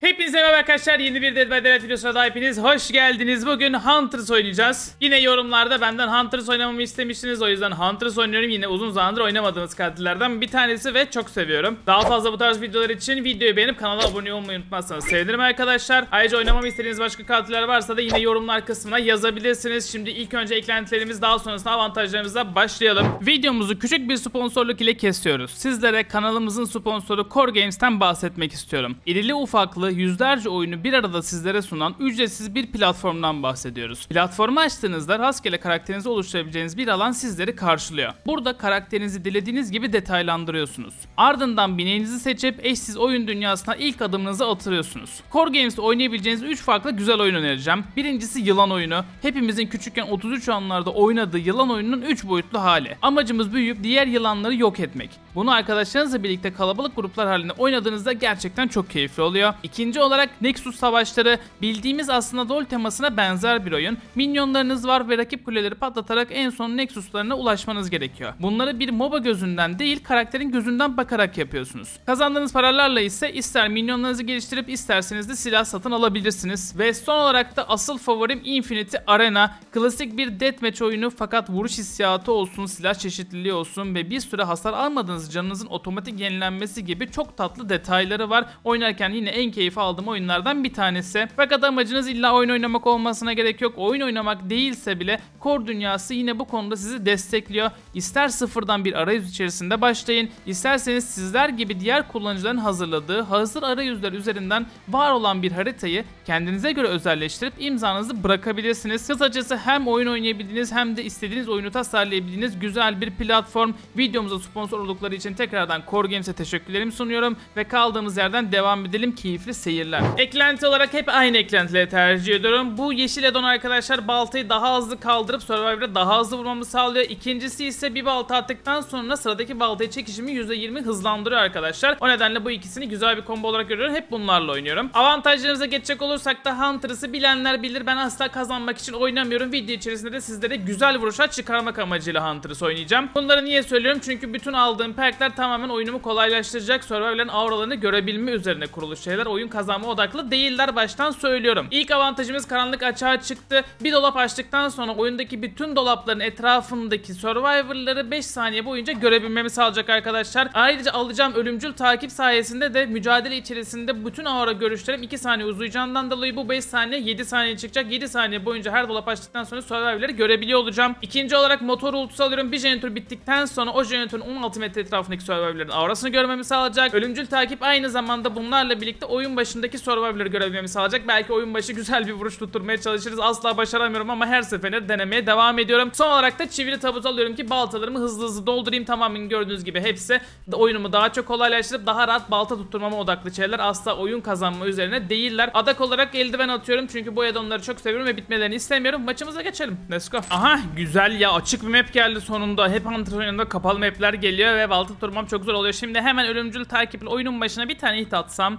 Hepinize merhaba arkadaşlar, yeni bir Dead by Daylight videosuna da hepiniz hoş geldiniz. Bugün Hunters oynayacağız. Yine yorumlarda benden Hunters oynamamı istemiştiniz. O yüzden Hunters oynuyorum. Yine uzun zamandır oynamadığınız katillerden bir tanesi ve çok seviyorum. Daha fazla bu tarz videolar için videoyu beğenip kanala abone olmayı unutmazsanız sevinirim arkadaşlar. Ayrıca oynamamı istediğiniz başka katiller varsa da yine yorumlar kısmına yazabilirsiniz. Şimdi ilk önce eklentilerimiz, daha sonrasında avantajlarımızla başlayalım. Videomuzu küçük bir sponsorluk ile kesiyoruz. Sizlere kanalımızın sponsoru Core Games'ten bahsetmek istiyorum. İrili ufaklı yüzlerce oyunu bir arada sizlere sunan ücretsiz bir platformdan bahsediyoruz. Platformu açtığınızda rastgele karakterinizi oluşturabileceğiniz bir alan sizleri karşılıyor. Burada karakterinizi dilediğiniz gibi detaylandırıyorsunuz. Ardından bineğinizi seçip eşsiz oyun dünyasına ilk adımınızı atıyorsunuz. Core Games'te oynayabileceğiniz 3 farklı güzel oyun önereceğim. Birincisi yılan oyunu. Hepimizin küçükken 33 anlarda oynadığı yılan oyununun 3 boyutlu hali. Amacımız büyüyüp diğer yılanları yok etmek. Bunu arkadaşlarınızla birlikte kalabalık gruplar halinde oynadığınızda gerçekten çok keyifli oluyor. İkinci olarak Nexus savaşları, bildiğimiz aslında LoL temasına benzer bir oyun. Minyonlarınız var ve rakip kuleleri patlatarak en son Nexus'larına ulaşmanız gerekiyor. Bunları bir MOBA gözünden değil, karakterin gözünden bakarak yapıyorsunuz. Kazandığınız paralarla ise ister minyonlarınızı geliştirip isterseniz de silah satın alabilirsiniz. Ve son olarak da asıl favorim Infinity Arena. Klasik bir deathmatch oyunu fakat vuruş hissiyatı olsun, silah çeşitliliği olsun ve bir süre hasar almadığınız canınızın otomatik yenilenmesi gibi çok tatlı detayları var. Oynarken yine en keyif aldığım oyunlardan bir tanesi. Fakat amacınız illa oyun oynamak olmasına gerek yok. Oyun oynamak değilse bile Core dünyası yine bu konuda sizi destekliyor. İster sıfırdan bir arayüz içerisinde başlayın, isterseniz sizler gibi diğer kullanıcıların hazırladığı hazır arayüzler üzerinden var olan bir haritayı kendinize göre özelleştirip imzanızı bırakabilirsiniz. Kısacası hem oyun oynayabildiğiniz hem de istediğiniz oyunu tasarlayabildiğiniz güzel bir platform. Videomuza sponsor oldukları için tekrardan Core Games'e teşekkürlerimi sunuyorum ve kaldığımız yerden devam edelim. Keyifli seyirler. Eklenti olarak hep aynı eklentileri tercih ediyorum. Bu yeşil addon arkadaşlar baltayı daha hızlı kaldırıp Survivor'a daha hızlı vurmamı sağlıyor. İkincisi ise bir balta attıktan sonra sıradaki baltayı çekişimi %20 hızlandırıyor arkadaşlar. O nedenle bu ikisini güzel bir combo olarak görüyorum. Hep bunlarla oynuyorum. Avantajlarımıza geçecek olursak da Hunters'ı bilenler bilir. Ben asla kazanmak için oynamıyorum. Video içerisinde de sizlere güzel vuruşlar çıkarmak amacıyla Hunters'ı oynayacağım. Bunları niye söylüyorum? Çünkü bütün aldığım perkler tamamen oyunumu kolaylaştıracak. Survivor'ların auralarını görebilme üzerine kurulu şeyler. Oyun kazanma odaklı değiller, baştan söylüyorum. İlk avantajımız karanlık açığa çıktı. Bir dolap açtıktan sonra oyundaki bütün dolapların etrafındaki survivorları 5 saniye boyunca görebilmemi sağlayacak arkadaşlar. Ayrıca alacağım ölümcül takip sayesinde de mücadele içerisinde bütün aura görüşlerim 2 saniye uzayacağından dolayı bu 5 saniye 7 saniye çıkacak. 7 saniye boyunca her dolap açtıktan sonra survivorları görebiliyor olacağım. İkinci olarak motor ultusu alıyorum. Bir jeneratör bittikten sonra o jeneratörün 16 metre etrafındaki survivorların aurasını görmemi sağlayacak. Ölümcül takip aynı zamanda bunlarla birlikte oyun başındaki survivor'ları görebilmemi sağlayacak. Belki oyun başı güzel bir vuruş tutturmaya çalışırız. Asla başaramıyorum ama her seferinde denemeye devam ediyorum. Son olarak da çivili tabut alıyorum ki baltalarımı hızlı hızlı doldurayım. Tamamen gördüğünüz gibi hepsi oyunumu daha çok kolaylaştırıp daha rahat balta tutturmama odaklı şeyler. Asla oyun kazanma üzerine değiller. Adak olarak eldiven atıyorum çünkü bu addonları çok seviyorum ve bitmelerini istemiyorum. Maçımıza geçelim. Let's go. Aha güzel ya, açık bir map geldi sonunda. Hep Hunter'ın yanında kapalı map'ler geliyor ve balta tutturmam çok zor oluyor. Şimdi hemen ölümcül takiple oyunun başına bir tane hit atsam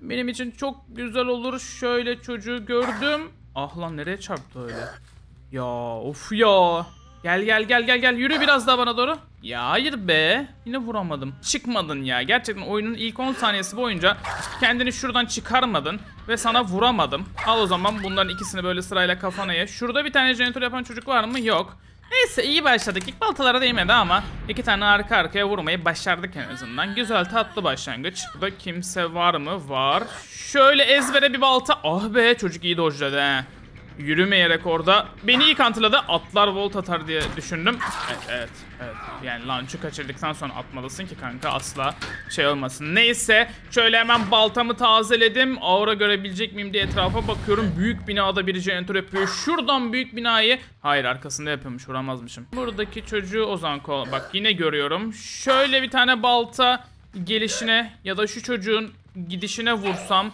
benim için çok güzel olur. Şöyle çocuğu gördüm. Ah lan nereye çarptı öyle? Ya of ya. Gel yürü biraz daha bana doğru. Ya hayır be. Yine vuramadım. Çıkmadın ya. Gerçekten oyunun ilk 10 saniyesi boyunca kendini şuradan çıkarmadın ve sana vuramadım. Al o zaman bunların ikisini böyle sırayla kafana ye. Şurada bir tane jeneratör yapan çocuk var mı? Yok. Neyse iyi başladık. İlk baltalara değmedi ama iki tane arka arkaya vurmayı başardık en azından. Güzel tatlı başlangıç. Burada kimse var mı? Var. Şöyle ezbere bir balta. Ah be çocuk iyi dojladı he. Yürümeyerek orada. Beni iyi kantladı. Atlar volt atar diye düşündüm. Evet. Yani launch'u kaçırdıktan sonra atmalısın ki kanka asla şey olmasın. Neyse. Şöyle hemen baltamı tazeledim. Aura görebilecek miyim diye etrafa bakıyorum. Büyük binada bir jeneratör yapıyor. Şuradan büyük binayı. Hayır arkasında yapıyormuş. Vuramazmışım. Buradaki çocuğu o zaman bak yine görüyorum. Şöyle bir tane balta gelişine ya da şu çocuğun gidişine vursam.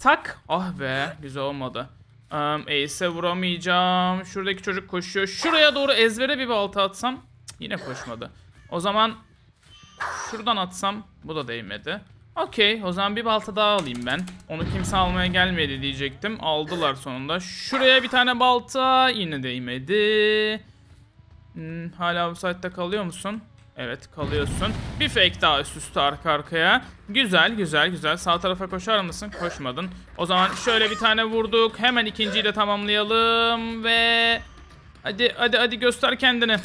Tak. Ah be. Güzel olmadı. Ace'e vuramayacağım. Şuradaki çocuk koşuyor. Şuraya doğru ezbere bir balta atsam. Cık, yine koşmadı. O zaman şuradan atsam. Bu da değmedi. Okey. O zaman bir balta daha alayım ben. Onu kimse almaya gelmedi diyecektim. Aldılar sonunda. Şuraya bir tane balta. Yine değmedi. Hala bu saatte kalıyor musun? Evet, kalıyorsun. Bir fake daha üst üste arka arkaya. Güzel güzel güzel. Sağ tarafa koşar mısın? Koşmadın. O zaman şöyle bir tane vurduk. Hemen ikinciyi de tamamlayalım ve hadi hadi hadi göster kendini.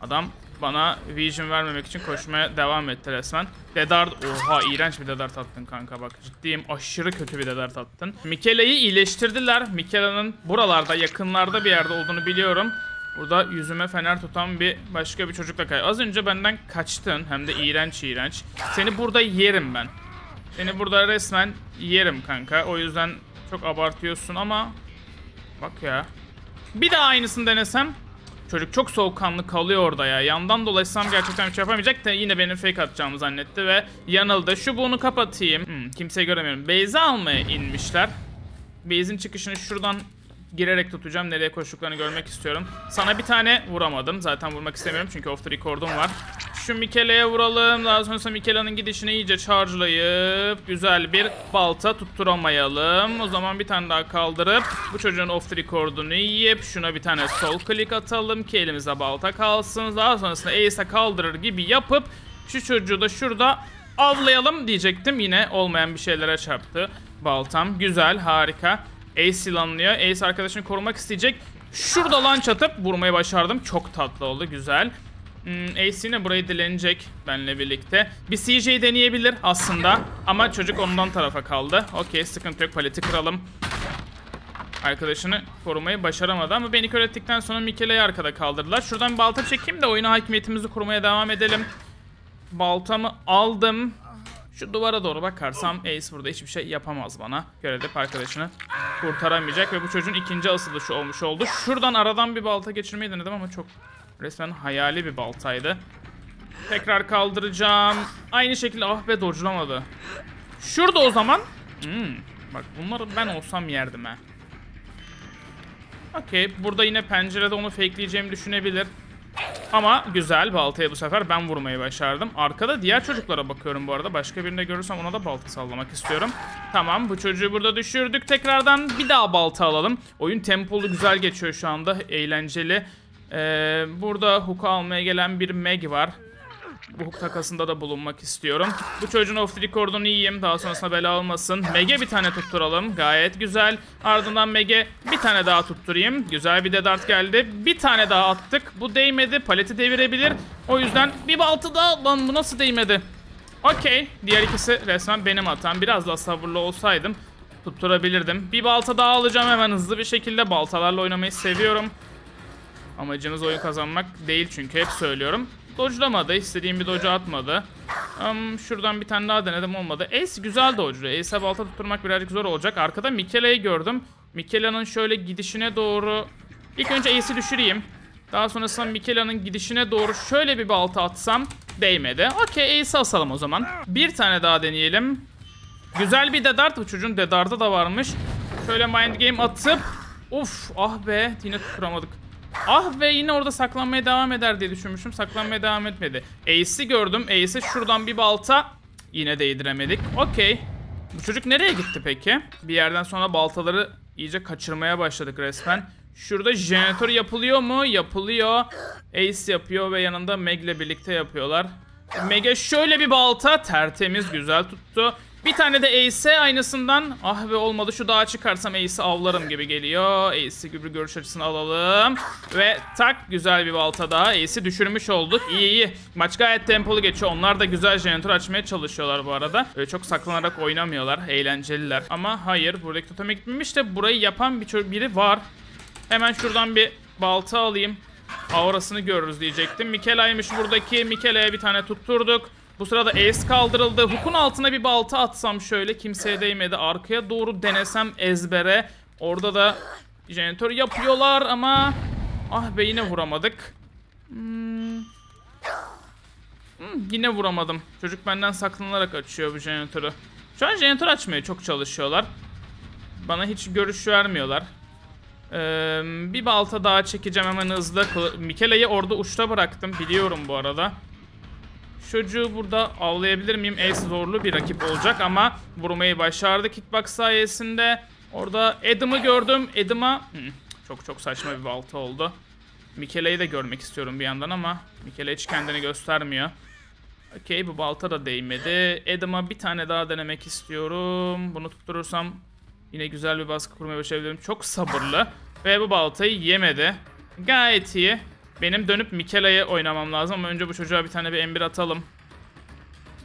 Adam bana vision vermemek için koşmaya devam etti resmen. Dedard, oha iğrenç bir dedart attın kanka bak. Ciddiyim, aşırı kötü bir dedart attın. Mikaela'yı iyileştirdiler. Mikaela'nın buralarda, yakınlarda bir yerde olduğunu biliyorum. Burada yüzüme fener tutan bir başka bir çocukla az önce benden kaçtın. Hem de iğrenç iğrenç. Seni burada yerim ben. Seni burada resmen yerim kanka. O yüzden çok abartıyorsun ama bak ya. Bir daha aynısını denesem. Çocuk çok soğukkanlı kalıyor orada ya. Yandan dolaşsam gerçekten bir şey yapamayacak da yine benim fake atacağımı zannetti ve yanıldı. Şu bunu kapatayım. Kimseyi göremiyorum. Base'i almaya inmişler. Base'in çıkışını şuradan girerek tutacağım. Nereye koştuklarını görmek istiyorum. Sana bir tane vuramadım. Zaten vurmak istemiyorum çünkü off the record'um var. Şu Mikaela'ya vuralım. Daha sonra Mikaela'nın gidişini iyice charge'layıp güzel bir balta tutturamayalım. O zaman bir tane daha kaldırıp bu çocuğun off the record'unu yiyip şuna bir tane sol click atalım ki elimize balta kalsın. Daha sonrasında Ace'e kaldırır gibi yapıp şu çocuğu da şurada avlayalım diyecektim. Yine olmayan bir şeylere çarptı baltam. Güzel, harika. Ace ilanlıyor. Ace arkadaşını korumak isteyecek. Şurada launch atıp vurmayı başardım. Çok tatlı oldu. Güzel. Ace yine burayı dilenecek benimle birlikte. Bir CJ deneyebilir aslında. Ama çocuk ondan tarafa kaldı. Okey, sıkıntı yok. Paleti kıralım. Arkadaşını korumayı başaramadı ama beni kör ettikten sonra Mikaela'yı arkada kaldırdılar. Şuradan bir balta çekeyim de oyuna hakimiyetimizi kurmaya devam edelim. Baltamı aldım. Şu duvara doğru bakarsam Ace burada hiçbir şey yapamaz bana. Görevdip arkadaşını kurtaramayacak ve bu çocuğun ikinci asılışı olmuş oldu. Şuradan aradan bir balta geçirmeyi denedim ama çok resmen hayali bir baltaydı. Tekrar kaldıracağım. Aynı şekilde ah be dodge'lamadı. Şurada o zaman. Bak bunları ben olsam yerdim ha. Okey, burada yine pencerede onu fakeleyeceğimi düşünebilir. Ama güzel, baltaya bu sefer ben vurmayı başardım. Arkada diğer çocuklara bakıyorum bu arada. Başka birini de görürsem ona da balta sallamak istiyorum. Tamam, bu çocuğu burada düşürdük. Tekrardan bir daha balta alalım. Oyun tempolu güzel geçiyor şu anda. Eğlenceli. Burada hook'u almaya gelen bir Meg var. Bu hook takasında da bulunmak istiyorum. Bu çocuğun off the record'unu yiyeyim. Daha sonrasında bela olmasın. Meg'e bir tane tutturalım. Gayet güzel. Ardından Meg'e bir tane daha tutturayım. Güzel bir dedart geldi. Bir tane daha attık. Bu değmedi. Paleti devirebilir. O yüzden bir baltı daha. Lan bu nasıl değmedi? Okey. Diğer ikisi resmen benim hatam. Biraz daha sabırlı olsaydım tutturabilirdim. Bir balta daha alacağım hemen hızlı bir şekilde. Baltalarla oynamayı seviyorum. Amacımız oyun kazanmak değil çünkü hep söylüyorum. Dodge'lamadı. İstediğim bir dodge'a atmadı. Şuradan bir tane daha denedim, olmadı. Ace güzel dodge'lu. Ace'e balta tutturmak birazcık zor olacak. Arkada Mikaela'yı gördüm. Mikaela'nın şöyle gidişine doğru... İlk önce Ace'i düşüreyim. Daha sonrasında Mikaela'nın gidişine doğru şöyle bir balta atsam değmedi. Okey, Ace'i asalım o zaman. Bir tane daha deneyelim. Güzel bir dedart. Bu çocuğun dedartı da varmış. Şöyle mind game atıp... Uf, ah be. Yine tutturamadık. Ah ve yine orada saklanmaya devam eder diye düşünmüşüm. Saklanmaya devam etmedi. Ace'i gördüm. Ace'e şuradan bir balta. Yine değdiremedik. Okey. Bu çocuk nereye gitti peki? Bir yerden sonra baltaları iyice kaçırmaya başladık resmen. Şurada jeneratör yapılıyor mu? Yapılıyor. Ace yapıyor ve yanında Meg'le birlikte yapıyorlar. Meg'e şöyle bir balta. Tertemiz, güzel tuttu. Bir tane de Ace'e aynısından. Ah be olmadı, şu dağa çıkarsam Ace'i avlarım gibi geliyor. Ace'i gibi görüş açısını alalım. Ve tak, güzel bir balta daha. Ace'i düşürmüş olduk. İyi iyi. Maç gayet tempolu geçiyor. Onlar da güzel jeneratör açmaya çalışıyorlar bu arada. Öyle çok saklanarak oynamıyorlar. Eğlenceliler. Ama hayır, buradaki toteme gitmemiş de burayı yapan biri var. Hemen şuradan bir balta alayım. Aurasını görürüz diyecektim. Mikaela'ymış buradaki. Mikaela'ya bir tane tutturduk. Bu sırada Ace kaldırıldı. Hook'un altına bir balta atsam şöyle. Kimseye değmedi. Arkaya doğru denesem ezbere. Orada da jeneratör yapıyorlar ama... Ah be yine vuramadık. Yine vuramadım. Çocuk benden saklanarak açıyor bu jeneratörü. Şu an jeneratör açmaya çok çalışıyorlar. Bana hiç görüş vermiyorlar. Bir balta daha çekeceğim hemen hızlı. Mikaela'yı orada uçta bıraktım. Biliyorum bu arada. Çocuğu burada avlayabilir miyim? Ace zorlu bir rakip olacak ama vurmayı başardık hitbox sayesinde. Orada Adam'ı gördüm. Adam'a çok saçma bir balta oldu. Mikaela'yı da görmek istiyorum bir yandan ama Mikaela hiç kendini göstermiyor. Okey, bu balta da değmedi. Adam'a bir tane daha denemek istiyorum. Bunu tutturursam yine güzel bir baskı kurmaya başlayabilirim. Çok sabırlı. Ve bu baltayı yemedi. Gayet iyi. Benim dönüp Mikaela'ya oynamam lazım ama önce bu çocuğa bir tane bir M1 atalım.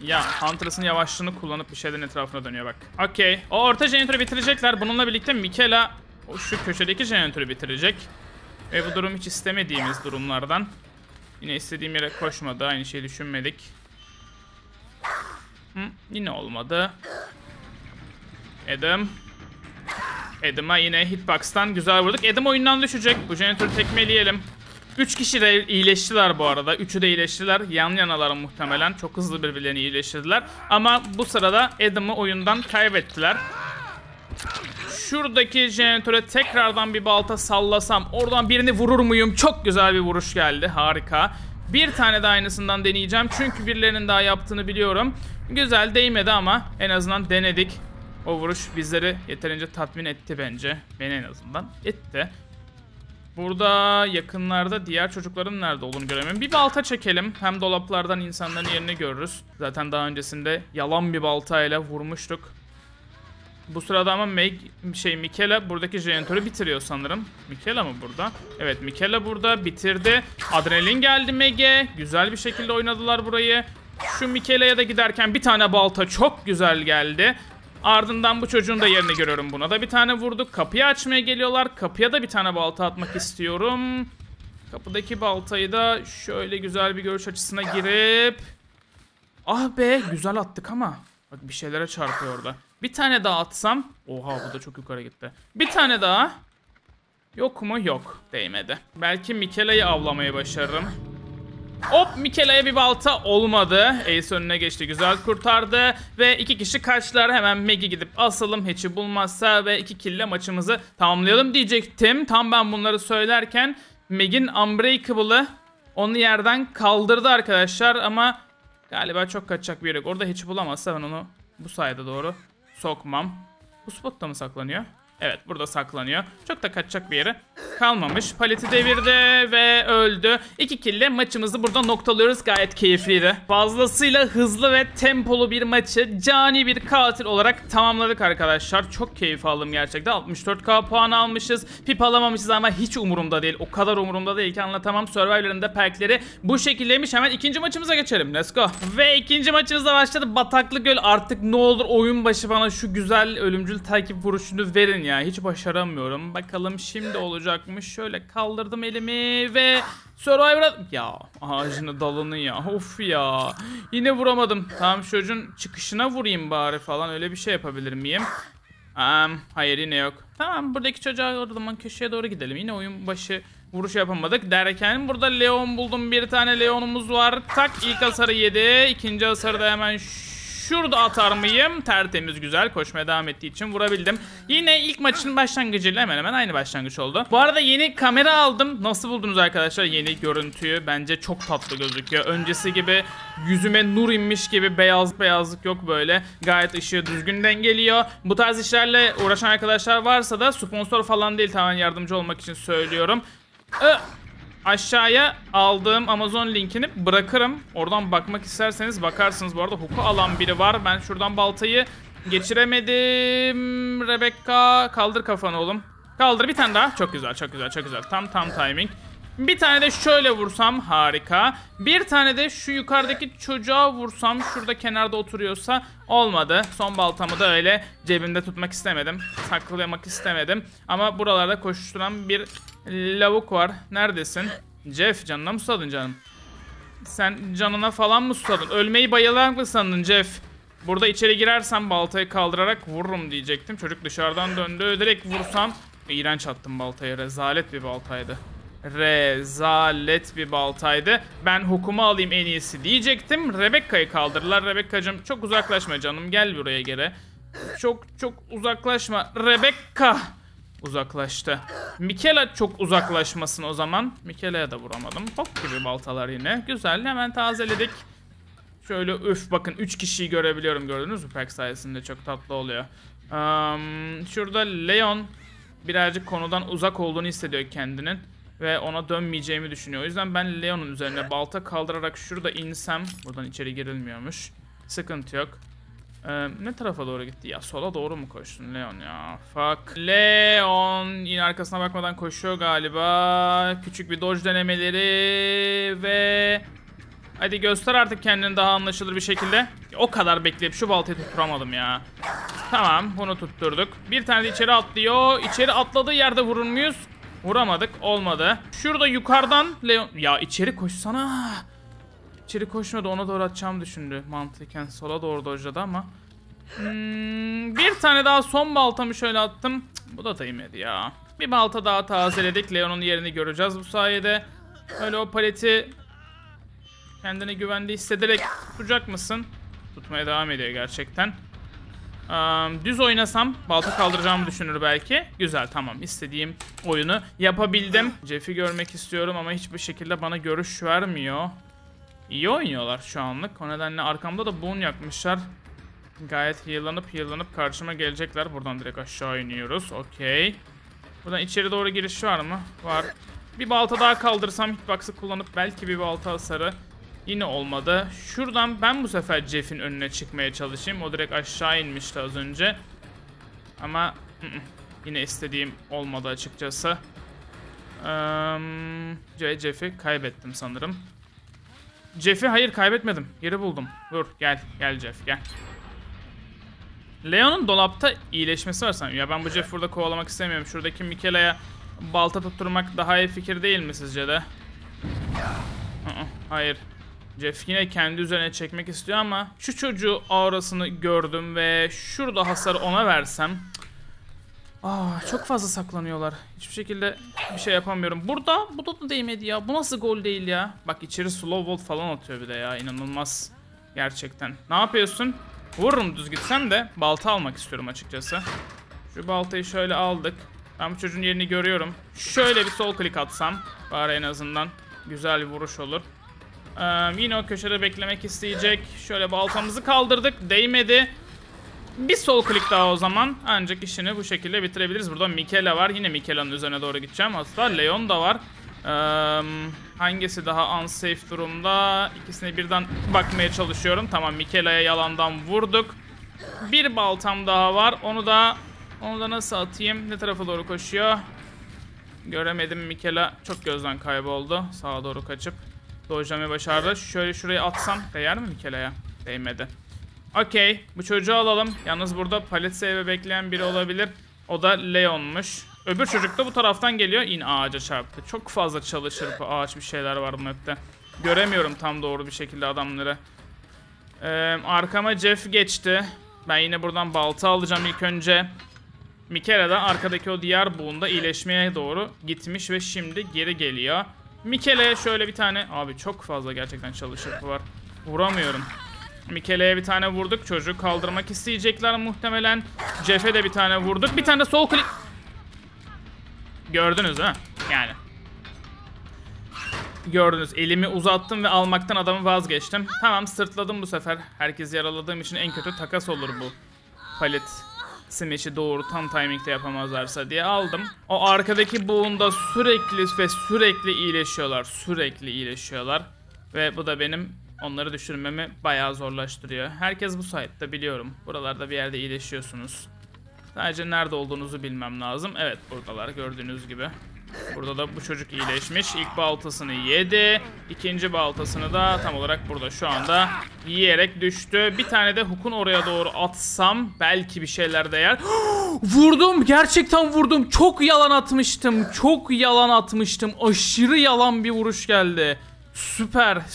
Ya Huntress'ın yavaşlığını kullanıp bir şeyden etrafına dönüyor bak. Okey. O orta jeneratörü bitirecekler. Bununla birlikte Mikaela şu köşedeki jeneratörü bitirecek. Ve bu durum hiç istemediğimiz durumlardan. Yine istediğim yere koşmadı. Aynı şeyi düşünmedik. Yine olmadı. Adam'a yine hitbox'tan güzel vurduk. Adam oyundan düşecek. Bu jeneratörü tekmeleyelim. 3 kişi de iyileştiler bu arada. 3'ü de iyileştiler. Yan yanalar muhtemelen. Çok hızlı birbirlerini iyileştirdiler. Ama bu sırada Adam'ı oyundan kaybettiler. Şuradaki jeneratöre tekrardan bir balta sallasam oradan birini vurur muyum? Çok güzel bir vuruş geldi. Harika. Bir tane de aynısından deneyeceğim. Çünkü birilerinin daha yaptığını biliyorum. Güzel, değmedi ama en azından denedik. O vuruş bizleri yeterince tatmin etti bence. Beni en azından etti. Burada yakınlarda diğer çocukların nerede olduğunu göremiyorum. Bir balta çekelim. Hem dolaplardan insanların yerini görürüz. Zaten daha öncesinde yalan bir baltayla vurmuştuk. Bu sırada ama Mikaela buradaki jeneratörü bitiriyor sanırım. Mikaela mı burada? Evet, Mikaela burada bitirdi. Adrenalin geldi Meg'e. Güzel bir şekilde oynadılar burayı. Şu Mikaela'ya da giderken bir tane balta çok güzel geldi. Ardından bu çocuğun da yerini görüyorum. Buna da bir tane vurduk. Kapıyı açmaya geliyorlar. Kapıya da bir tane balta atmak istiyorum. Kapıdaki baltayı da şöyle güzel bir görüş açısına girip... Ah be, güzel attık ama. Bak bir şeylere çarpıyor orada. Bir tane daha atsam. Oha, bu da çok yukarı gitti. Bir tane daha. Yok mu? Yok. Değmedi. Belki Mikaela'yı avlamayı başarırım. Hop, Mikaela'ya bir balta olmadı. Ace önüne geçti. Güzel kurtardı. Ve 2 kişi kaçtılar. Hemen Meg'i gidip asalım. Hiç'i bulmazsa ve 2 kill'le maçımızı tamamlayalım diyecektim. Tam ben bunları söylerken Meg'in Unbreakable'ı onu yerden kaldırdı arkadaşlar. Ama galiba çok kaçacak bir yer yok. Orada hiç'i bulamazsa ben onu bu sayede doğru sokmam. Bu spotta mı saklanıyor? Evet, burada saklanıyor. Çok da kaçacak bir yeri kalmamış. Paleti devirdi ve öldü. 2 kill'le maçımızı burada noktalıyoruz. Gayet keyifliydi. Fazlasıyla hızlı ve tempolu bir maçı cani bir katil olarak tamamladık arkadaşlar. Çok keyif aldım gerçekten. 64k puan almışız. Pip alamamışız ama hiç umurumda değil. O kadar umurumda değil ki anlatamam. Survivor'ın da perkleri bu şekildeymiş. Hemen ikinci maçımıza geçelim. Let's go. Ve ikinci maçımızda başladı. Bataklı Göl. Artık ne olur oyun başı bana şu güzel ölümcül takip vuruşunu verin ya. Hiç başaramıyorum. Bakalım şimdi olacakmış. Şöyle kaldırdım elimi ve Survivor'a... Ya ağacını dalını ya. Of ya. Yine vuramadım. Tamam, çocuğun çıkışına vurayım bari falan. Öyle bir şey yapabilir miyim? Hayır, yine yok. Tamam, buradaki çocuğa oradan köşeye doğru gidelim. Yine oyun başı vuruş yapamadık derken burada Leon buldum. Bir tane Leon'umuz var. Tak, ilk hasarı yedi. İkinci hasarı da hemen... Şurada atar mıyım? Tertemiz, güzel. Koşmaya devam ettiği için vurabildim. Yine ilk maçın başlangıcıyla hemen hemen aynı başlangıç oldu. Bu arada yeni kamera aldım. Nasıl buldunuz arkadaşlar? Yeni görüntüyü bence çok tatlı gözüküyor. Öncesi gibi yüzüme nur inmiş gibi beyaz beyazlık yok böyle. Gayet ışığı düzgün dengeliyor. Bu tarz işlerle uğraşan arkadaşlar varsa da sponsor falan değil, tamamen yardımcı olmak için söylüyorum. Aşağıya aldığım Amazon linkini bırakırım. Oradan bakmak isterseniz bakarsınız. Bu arada huku alan biri var. Ben şuradan baltayı geçiremedim. Rebecca, kaldır kafanı oğlum. Kaldır, bir tane daha. Çok güzel, çok güzel, çok güzel. Tam timing. Bir tane de şöyle vursam harika. Bir tane de şu yukarıdaki çocuğa vursam, şurada kenarda oturuyorsa. Olmadı. Son baltamı da öyle cebimde tutmak istemedim. Saklamak istemedim. Ama buralarda koşuşturan bir lavuk var. Neredesin? Jeff, canına mı susadın canım? Sen canına falan mı susadın? Ölmeyi bayılan mı sandın Jeff? Burada içeri girersem baltayı kaldırarak vururum diyecektim. Çocuk dışarıdan döndü. Direkt vursam. İğrenç attım baltayı. Rezalet bir baltaydı. Rezalet bir baltaydı. Ben hukumu alayım en iyisi diyecektim. Rebecca'yı kaldırdılar. Rebecca'cığım çok uzaklaşma canım. Gel buraya geri. Çok uzaklaşma. Rebecca uzaklaştı. Mikaela çok uzaklaşmasın o zaman. Mikaela'ya da vuramadım. Bok gibi baltalar yine. Güzel, hemen tazeledik. Şöyle üf, bakın 3 kişiyi görebiliyorum, gördünüz mü? Pack sayesinde çok tatlı oluyor. Şurada Leon birazcık konudan uzak olduğunu hissediyor kendinin. Ve ona dönmeyeceğimi düşünüyor. O yüzden ben Leon'un üzerine balta kaldırarak şurada insem. Buradan içeri girilmiyormuş. Sıkıntı yok. Ne tarafa doğru gitti ya? Sola doğru mu koştun Leon ya? Fuck. Leon yine arkasına bakmadan koşuyor galiba. Küçük bir dodge denemeleri ve... Hadi göster artık kendini daha anlaşılır bir şekilde. O kadar bekleyip şu baltayı tutturamadım ya. Tamam, bunu tutturduk. Bir tane de içeri atlıyor. İçeri atladığı yerde vurur muyuz? Vuramadık, olmadı. Şurada yukarıdan Leon... Ya içeri koşsana. İçeri koşmadı, ona doğru atacağımı düşündü. Mantıken sola doğru dojladı ama. Bir tane daha son baltamı şöyle attım. Bu da değmedi ya. Bir balta daha tazeledik. Leon'un yerini göreceğiz bu sayede. Öyle o paleti... Kendini güvende hissederek tutacak mısın? Tutmaya devam ediyor gerçekten. Düz oynasam balta kaldıracağımı düşünür belki. Güzel, tamam, istediğim oyunu yapabildim. Jeff'i görmek istiyorum ama hiçbir şekilde bana görüş vermiyor. İyi oynuyorlar şu anlık. O nedenle arkamda da boon yakmışlar. Gayet heal'lanıp karşıma gelecekler. Buradan direkt aşağı iniyoruz. Okey. Buradan içeri doğru giriş var mı? Var. Bir balta daha kaldırsam hitbox'ı kullanıp belki bir balta hasarı. Yine olmadı. Şuradan ben bu sefer Jeff'in önüne çıkmaya çalışayım. O direkt aşağı inmişti az önce. Ama yine istediğim olmadı açıkçası. Jeff'i kaybettim sanırım. Jeff'i hayır kaybetmedim. Yeri buldum. Dur gel. Gel Jeff gel. Leon'un dolapta iyileşmesi var sanırım. Ya ben bu Jeff'i burada kovalamak istemiyorum. Şuradaki Mikaela'ya balta tutturmak daha iyi fikir değil mi sizce de? Hayır. Jeff yine kendi üzerine çekmek istiyor ama şu çocuğu aurasını gördüm ve şurada hasarı ona versem. Çok fazla saklanıyorlar. Hiçbir şekilde bir şey yapamıyorum. Burada bu da değmedi ya. Bu nasıl gol değil ya? Bak içeri slow ball falan atıyor bir de ya. İnanılmaz. Gerçekten. Ne yapıyorsun? Vururum düz gitsem de balta almak istiyorum açıkçası. Şu baltayı şöyle aldık. Ben bu çocuğun yerini görüyorum. Şöyle bir sol klik atsam. Bari en azından güzel bir vuruş olur. Yine o köşede beklemek isteyecek. Şöyle baltamızı kaldırdık. Değmedi. Bir sol klik daha o zaman. Ancak işini bu şekilde bitirebiliriz. Burada Mikaela var. Yine Mikaela'nın üzerine doğru gideceğim. Hatta Leon da var. Hangisi daha unsafe durumda? İkisine birden bakmaya çalışıyorum. Tamam, Mikaela'ya yalandan vurduk. Bir baltam daha var. Onu da nasıl atayım? Ne tarafa doğru koşuyor? Göremedim. Mikaela çok gözden kayboldu. Sağa doğru kaçıp dojlamayı başardı. Şöyle şuraya atsam değer mi Mikaela'ya? Değmedi. Okey. Bu çocuğu alalım. Yalnız burada palet save'e bekleyen biri olabilir. O da Leon'muş. Öbür çocuk da bu taraftan geliyor. Yine ağaca çarptı. Çok fazla çalı çırpı ağaç bir şeyler var bu map'te. Göremiyorum tam doğru bir şekilde adamları. Arkama Jeff geçti. Ben yine buradan balta alacağım ilk önce. Mikaela'dan arkadaki o diğer buğunda iyileşmeye doğru gitmiş ve şimdi geri geliyor. Mikaela'ya şöyle bir tane... Abi çok fazla gerçekten çalışıp var. Vuramıyorum. Mikaela'ya bir tane vurduk. Çocuğu kaldırmak isteyecekler muhtemelen. Jeff'e de bir tane vurduk. Bir tane de sol klik... Gördünüz ha? Yani. Gördünüz. Elimi uzattım ve almaktan adamı vazgeçtim. Tamam, sırtladım bu sefer. Herkesi yaraladığım için en kötü takas olur bu. Palet smash'i doğru tam timing'de yapamazlarsa diye aldım. O arkadaki buğunda sürekli iyileşiyorlar. Ve bu da benim onları düşürmemi bayağı zorlaştırıyor. Herkes bu site'de biliyorum. Buralarda bir yerde iyileşiyorsunuz. Sadece nerede olduğunuzu bilmem lazım. Evet, buradalar gördüğünüz gibi. Burada da bu çocuk iyileşmiş. İlk baltasını yedi. İkinci baltasını da tam olarak burada şu anda yiyerek düştü. Bir tane de hook'un oraya doğru atsam belki bir şeyler değer. Vurdum. Gerçekten vurdum. Çok yalan atmıştım. Aşırı yalan bir vuruş geldi. Süper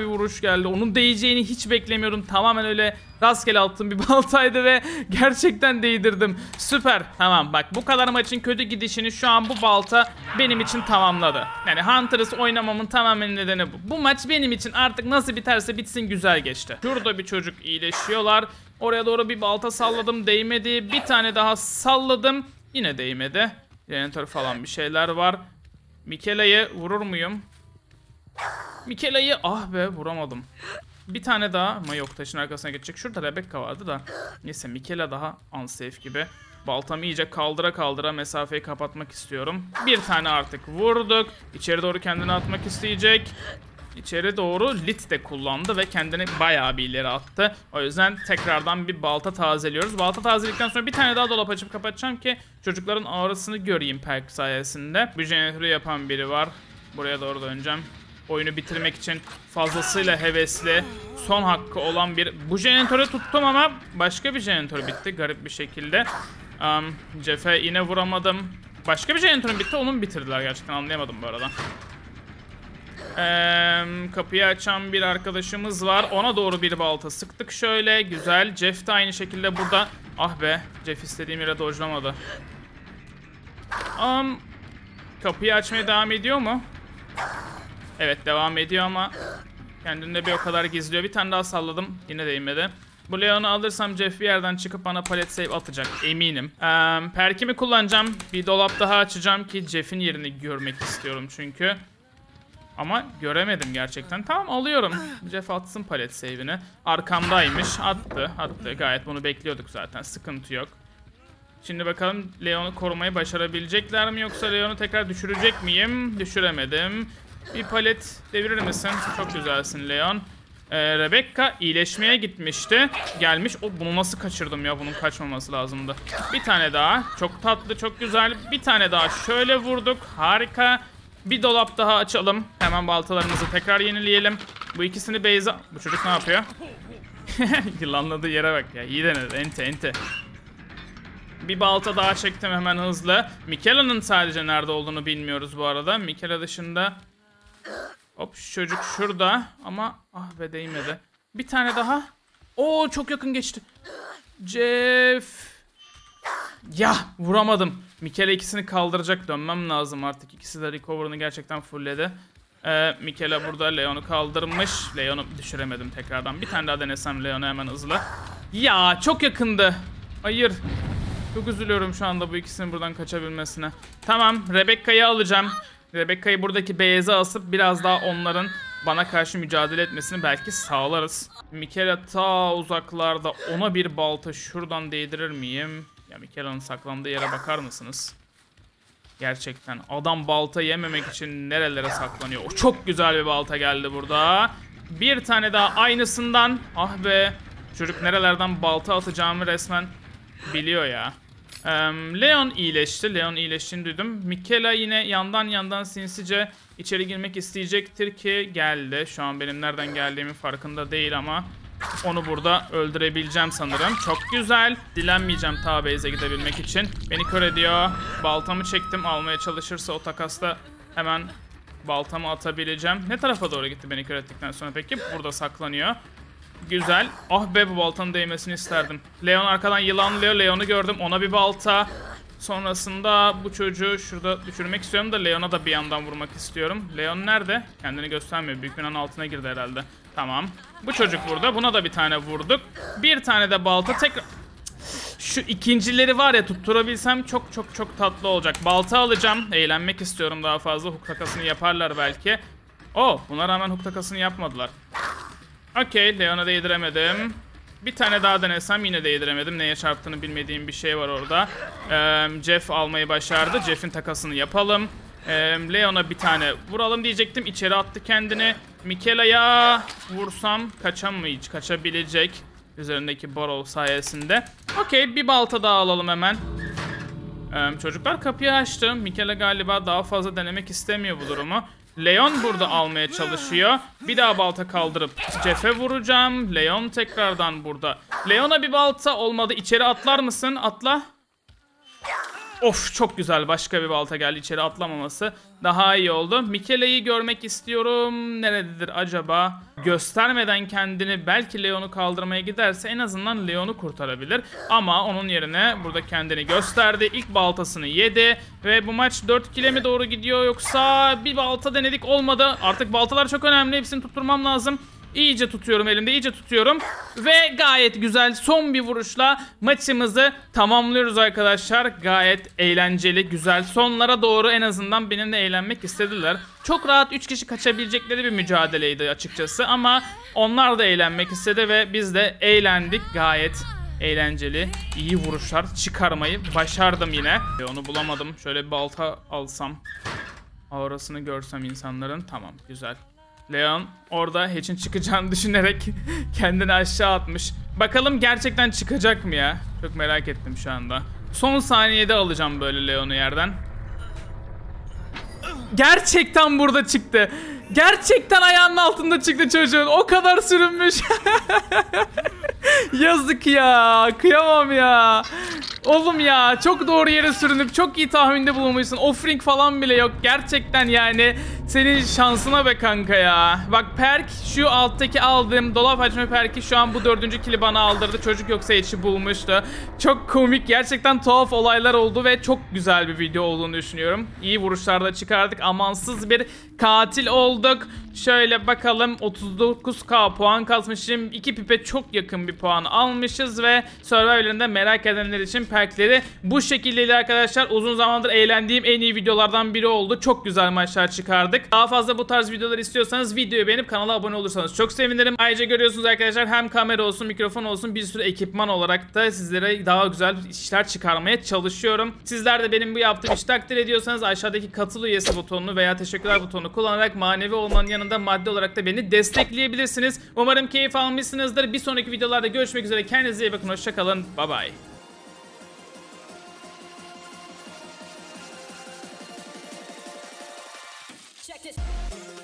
bir vuruş geldi. Onun değeceğini hiç beklemiyordum. Tamamen öyle rastgele attığım bir baltaydı ve gerçekten değdirdim. Süper. Tamam bak, bu kadar maçın kötü gidişini şu an bu balta benim için tamamladı. Yani Hunters oynamamın tamamen nedeni bu. Bu maç benim için artık nasıl biterse bitsin güzel geçti. Şurada bir çocuk iyileşiyorlar. Oraya doğru bir balta salladım, değmedi. Bir tane daha salladım. Yine değmedi. Generator falan bir şeyler var. Mikaela'yı vurur muyum? Mikaela'yı vuramadım. Bir tane daha ama yok, taşın arkasına geçecek. Şurada Rebecca vardı da. Neyse, Mikaela daha unsafe gibi. Baltamı iyice kaldıra kaldıra mesafeyi kapatmak istiyorum. Bir tane artık vurduk. İçeri doğru kendini atmak isteyecek. İçeri doğru lit de kullandı ve kendini bayağı bir ileri attı. O yüzden tekrardan bir balta tazeliyoruz. Balta tazelikten sonra bir tane daha dolap açıp kapatacağım ki çocukların ağrısını göreyim perk sayesinde. Bir jeneratörü yapan biri var. Buraya doğru döneceğim. Oyunu bitirmek için fazlasıyla hevesli, son hakkı olan bir... Bu jeneratörü tuttum ama başka bir jeneratör bitti garip bir şekilde. Jeff'e yine vuramadım. Başka bir jeneratörün bitti, onu mu bitirdiler gerçekten anlayamadım bu arada. Kapıyı açan bir arkadaşımız var. Ona doğru bir balta sıktık şöyle. Güzel. Jeff de aynı şekilde burada. Ah be. Jeff istediğim yere dojlamadı. Kapıyı açmaya devam ediyor mu? Evet devam ediyor ama kendinde bir o kadar gizliyor. Bir tane daha salladım. Yine değmedi. Bu Leon'u alırsam Jeff bir yerden çıkıp bana palet save atacak. Eminim. Perkimi kullanacağım. Bir dolap daha açacağım ki Jeff'in yerini görmek istiyorum çünkü. Ama göremedim gerçekten. Tamam alıyorum. Jeff atsın palet save'ini. Arkamdaymış. Attı. Attı. Gayet bunu bekliyorduk zaten. Sıkıntı yok. Şimdi bakalım Leon'u korumayı başarabilecekler mi? Yoksa Leon'u tekrar düşürecek miyim? Düşüremedim. Bir palet devirir misin? Çok güzelsin Leon. Rebecca iyileşmeye gitmişti. Gelmiş. O, bunu nasıl kaçırdım ya? Bunun kaçmaması lazımdı. Bir tane daha. Çok tatlı. Çok güzel. Bir tane daha. Şöyle vurduk. Harika. Bir dolap daha açalım. Hemen baltalarımızı tekrar yenileyelim. Bu ikisini Beyza... Bu çocuk ne yapıyor? Yılanladığı yere bak ya. İyi denedi. Ente ente. Bir balta daha çektim hemen hızlı. Mikaela'nın sadece nerede olduğunu bilmiyoruz bu arada. Mikaela dışında... Hop şu çocuk şurada. Ama ah be değmedi. Bir tane daha. Oo çok yakın geçti. Jeff... Ya vuramadım. Mikaela ikisini kaldıracak, dönmem lazım artık. İkisi de recover'ını gerçekten fullledi. Mikaela burada Leon'u kaldırmış. Leon'u düşüremedim tekrardan. Bir tane daha denesem Leon'u hemen hızlı. Ya çok yakındı. Hayır. Çok üzülüyorum şu anda bu ikisinin buradan kaçabilmesine. Tamam Rebecca'yı alacağım. Rebecca'yı buradaki beyze asıp biraz daha onların bana karşı mücadele etmesini belki sağlarız. Mikaela ta uzaklarda, ona bir balta şuradan değdirir miyim? Ya Mikaela'nın saklandığı yere bakar mısınız? Gerçekten adam balta yememek için nerelere saklanıyor. O çok güzel bir balta geldi burada. Bir tane daha aynısından. Ah be. Çocuk nerelerden balta atacağımı resmen biliyor ya. Leon iyileşti. Leon iyileştiğini duydum. Mikaela yine yandan sinsice içeri girmek isteyecektir ki geldi. Şu an benim nereden geldiğimin farkında değil ama... Onu burada öldürebileceğim sanırım. Çok güzel. Dilenmeyeceğim ta base'e gidebilmek için. Beni kör ediyor. Baltamı çektim. Almaya çalışırsa o takasla hemen baltamı atabileceğim. Ne tarafa doğru gitti beni kör ettikten sonra peki? Burada saklanıyor. Güzel. Ah be bu baltanın değmesini isterdim. Leon arkadan yılanlıyor. Leon'u gördüm. Ona bir balta. Sonrasında bu çocuğu şurada düşürmek istiyorum da Leon'a da bir yandan vurmak istiyorum. Leon nerede? Kendini göstermiyor. Büyük binanın altına girdi herhalde. Tamam. Bu çocuk burada. Buna da bir tane vurduk. Bir tane de balta tekrar... Şu ikincileri var ya tutturabilsem çok tatlı olacak. Balta alacağım. Eğlenmek istiyorum daha fazla. Hook takasını yaparlar belki. Oh, buna rağmen hook takasını yapmadılar. Okey. Leon'a değdiremedim. Bir tane daha denesem yine değdiremedim. Neye çarptığını bilmediğim bir şey var orada. Jeff almayı başardı. Jeff'in takasını yapalım. Leon'a bir tane vuralım diyecektim. İçeri attı kendini. Mikaela'ya vursam kaçamayacak. Kaçabilecek. Üzerindeki borrow sayesinde. Okey bir balta daha alalım hemen. Çocuklar kapıyı açtı. Mikaela galiba daha fazla denemek istemiyor bu durumu. Leon burada almaya çalışıyor. Bir daha balta kaldırıp Jeff'e vuracağım. Leon tekrardan burada. Leon'a bir balta olmadı. İçeri atlar mısın? Atla. Of çok güzel. Başka bir balta geldi. İçeri atlamaması daha iyi oldu. Mikaela'yı görmek istiyorum. Nerededir acaba? Göstermeden kendini belki Leon'u kaldırmaya giderse en azından Leon'u kurtarabilir. Ama onun yerine burada kendini gösterdi. İlk baltasını yedi. Ve bu maç 4 kile mi doğru gidiyor yoksa bir balta denedik olmadı. Artık baltalar çok önemli. Hepsini tutturmam lazım. İyice tutuyorum elimde, iyice tutuyorum. Ve gayet güzel son bir vuruşla maçımızı tamamlıyoruz arkadaşlar. Gayet eğlenceli, güzel. Sonlara doğru en azından benimle eğlenmek istediler. Çok rahat 3 kişi kaçabilecekleri bir mücadeleydi açıkçası. Ama onlar da eğlenmek istedi ve biz de eğlendik gayet. eğlenceli, iyi vuruşlar çıkarmayı başardım yine. Onu bulamadım. Şöyle bir balta alsam, aurasını görsem insanların. Tamam, güzel. Leon orada Hatch'in çıkacağını düşünerek kendini aşağı atmış. Bakalım gerçekten çıkacak mı ya? Çok merak ettim şu anda. Son saniyede alacağım böyle Leon'u yerden. Gerçekten burada çıktı. Gerçekten ayağının altında çıktı çocuğun. O kadar sürünmüş. Yazık ya. Kıyamam ya. Oğlum ya, çok doğru yere sürünüp çok iyi tahminde bulunmuşsun. Offering falan bile yok. Gerçekten yani senin şansına be kanka ya. Bak perk, şu alttaki aldığım dolap açma perki şu an bu 4. kili bana aldırdı. Çocuk yoksa içi bulmuştu. Çok komik, gerçekten tuhaf olaylar oldu ve çok güzel bir video olduğunu düşünüyorum. İyi vuruşlarda çıkardık. Amansız bir katil olduk. Şöyle bakalım, 39k puan kasmışım. 2 pipe çok yakın bir puan almışız ve Survivor'ında merak edenler için perkleri bu şekildeydi arkadaşlar. Uzun zamandır eğlendiğim en iyi videolardan biri oldu. Çok güzel maçlar çıkardık. Daha fazla bu tarz videolar istiyorsanız videoyu beğenip kanala abone olursanız çok sevinirim. Ayrıca görüyorsunuz arkadaşlar, hem kamera olsun, mikrofon olsun, bir sürü ekipman olarak da sizlere daha güzel işler çıkarmaya çalışıyorum. Sizler de benim bu yaptığım işi takdir ediyorsanız aşağıdaki katıl üyesi butonunu veya teşekkürler butonunu kullanarak manevi olmanın yanında maddi olarak da beni destekleyebilirsiniz. Umarım keyif almışsınızdır. Bir sonraki videolarda görüşmek üzere. Kendinize iyi bakın. Hoşçakalın. Bye bye. Check this.